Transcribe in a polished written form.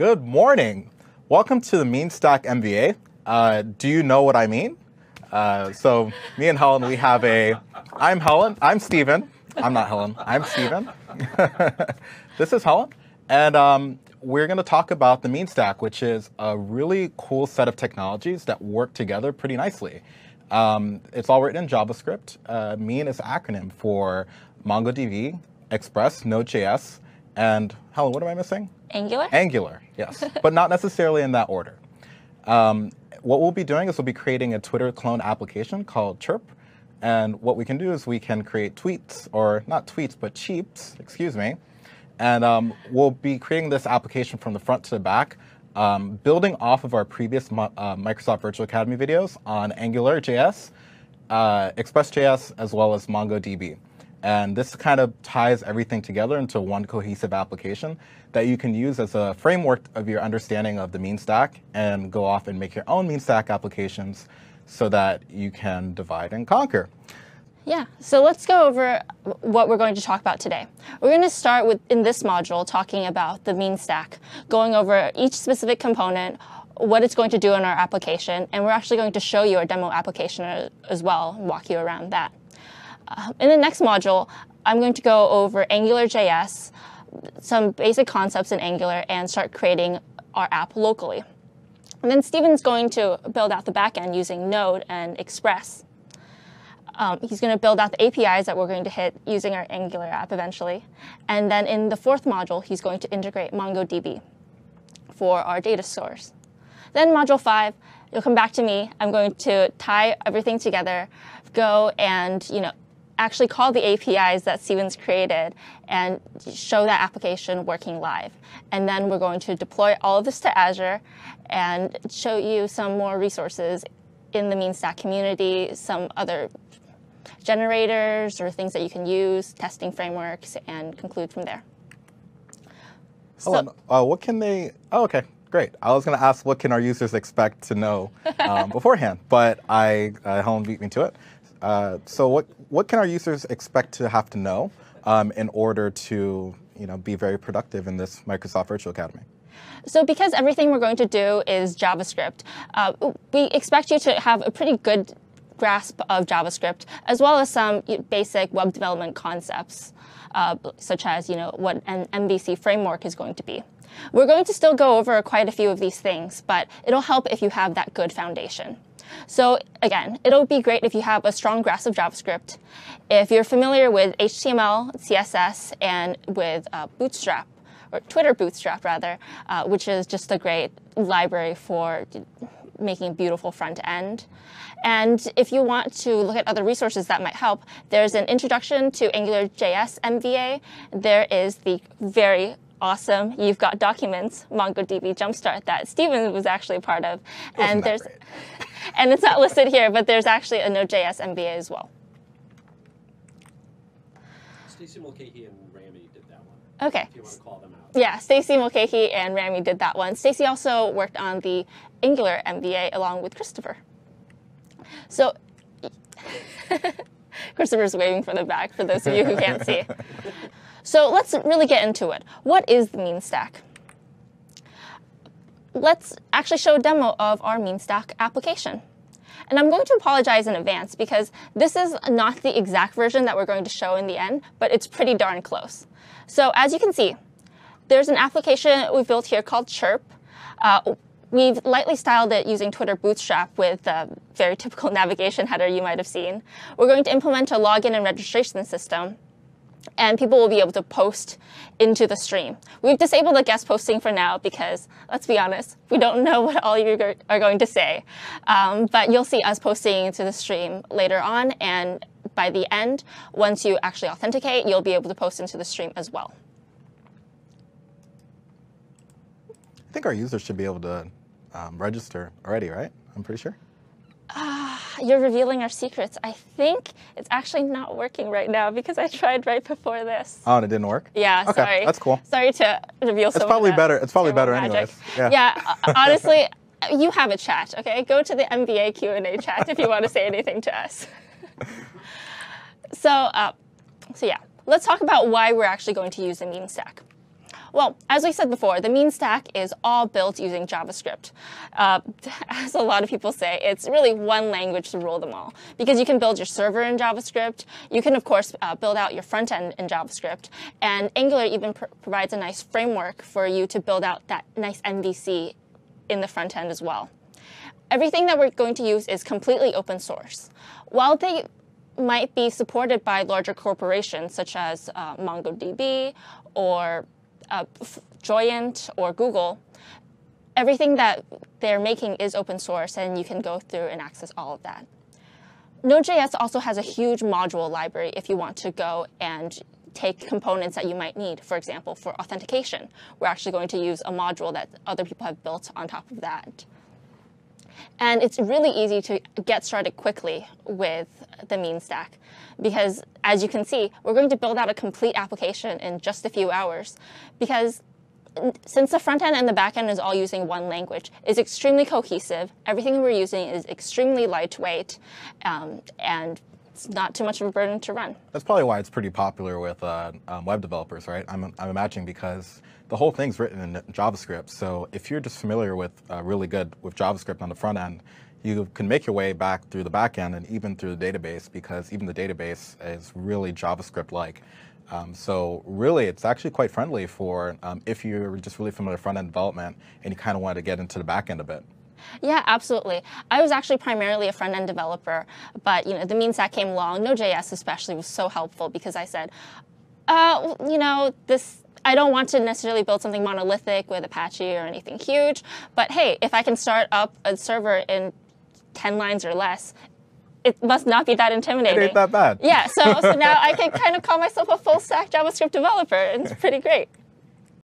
Good morning. Welcome to the MEAN Stack MBA. Do you know what I mean? So me and Helen, we have a, I'm Steven. This is Helen. And we're going to talk about the MEAN Stack, which is a really cool set of technologies that work together pretty nicely. It's all written in JavaScript. MEAN is an acronym for MongoDB, Express, Node.js, and Helen, what am I missing? Angular? Angular, yes, but not necessarily in that order. What we'll be doing is we'll be creating a Twitter clone application called Chirp. And what we can do is we can create tweets, or not tweets, but cheeps, excuse me. And we'll be creating this application from the front to the back, building off of our previous Microsoft Virtual Academy videos on AngularJS, ExpressJS, as well as MongoDB. And this kind of ties everything together into one cohesive application that you can use as a framework of your understanding of the MEAN Stack and go off and make your own MEAN Stack applications so that you can divide and conquer. Yeah, so let's go over what we're going to talk about today. We're going to start with, in this module, talking about the MEAN Stack, going over each specific component, what it's going to do in our application, and we're actually going to show you our demo application as well and walk you around that. In the next module, I'm going to go over AngularJS, some basic concepts in Angular, and start creating our app locally. And then Steven's going to build out the backend using Node and Express. He's going to build out the APIs that we're going to hit using our Angular app eventually. And then in the fourth module, he's going to integrate MongoDB for our data source. Then module 5, you'll come back to me. I'm going to tie everything together, go and actually call the APIs that Steven's created and show that application working live. And then we're going to deploy all of this to Azure and show you some more resources in the MEAN Stack community, some other generators or things that you can use, testing frameworks, and conclude from there. So, what can they, okay. Great. I was going to ask, what can our users expect to know beforehand? But Helen beat me to it. So what can our users expect to have to know in order to be very productive in this Microsoft Virtual Academy? So because everything we're going to do is JavaScript, we expect you to have a pretty good grasp of JavaScript, as well as some basic web development concepts, such as what an MVC framework is going to be. We're going to still go over quite a few of these things, but it'll help if you have that good foundation. So again, it'll be great if you have a strong grasp of JavaScript, if you're familiar with HTML, CSS, and with Bootstrap, or Twitter Bootstrap rather, which is just a great library for making a beautiful front end. And if you want to look at other resources that might help, there's an introduction to AngularJS MBA. There is the very awesome You've Got Documents MongoDB Jumpstart that Steven was actually a part of. And there's and it's not listed here, but there's actually a Node.js MBA as well. Stacey Mulcahy and Rami did that one. Okay. If you want to call them out. Yeah, Stacey Mulcahy and Rami did that one. Stacey also worked on the Angular MBA along with Christopher. So Christopher's waving from the back for those of you who can't see. So let's really get into it. What is the MEAN Stack? Let's actually show a demo of our MEAN Stack application. And I'm going to apologize in advance because this is not the exact version that we're going to show in the end, but it's pretty darn close. So as you can see, there's an application we've built here called Chirp. We've lightly styled it using Twitter Bootstrap with the very typical navigation header you might have seen. We're going to implement a login and registration system, and people will be able to post into the stream. We've disabled the guest posting for now because, let's be honest, we don't know what all you are going to say. But you'll see us posting into the stream later on, and by the end, once you actually authenticate, you'll be able to post into the stream as well. I think our users should be able to register already, right? I'm pretty sure. You're revealing our secrets. I think it's actually not working right now because I tried right before this. Oh, and it didn't work? Yeah, okay, sorry. That's cool. Sorry to reveal so much. It's probably better. It's probably better anyways. Yeah, honestly, you have a chat, okay? Go to the MBA Q&A chat if you want to say anything to us. So yeah, let's talk about why we're actually going to use the MEAN Stack. Well, as we said before, the MEAN Stack is all built using JavaScript. As a lot of people say, it's really one language to rule them all, because you can build your server in JavaScript. You can, of course, build out your front end in JavaScript. And Angular even provides a nice framework for you to build out that nice MVC in the front end as well. Everything that we're going to use is completely open source. While they might be supported by larger corporations such as MongoDB or Joyent or Google, everything that they're making is open source, and you can go through and access all of that. Node.js also has a huge module library if you want to go and take components that you might need. For example, for authentication, we're actually going to use a module that other people have built on top of that. And it's really easy to get started quickly with the MEAN Stack, because as you can see, we're going to build out a complete application in just a few hours, because since the front end and the back end is all using one language, it's extremely cohesive. Everything we're using is extremely lightweight, and it's not too much of a burden to run. That's probably why it's pretty popular with web developers, right? I'm imagining, because the whole thing's written in JavaScript. So if you're just familiar with really good with JavaScript on the front end, you can make your way back through the back end and even through the database, because even the database is really JavaScript-like. So really, it's actually quite friendly for if you're just really familiar with front-end development and you kind of want to get into the back end a bit. Yeah, absolutely. I was actually primarily a front-end developer, but the MEAN Stack came along. Node.js especially was so helpful, because I said, I don't want to necessarily build something monolithic with Apache or anything huge, but hey, if I can start up a server in 10 lines or less, it must not be that intimidating. It ain't that bad. Yeah, so now I can kind of call myself a full-stack JavaScript developer, and it's pretty great.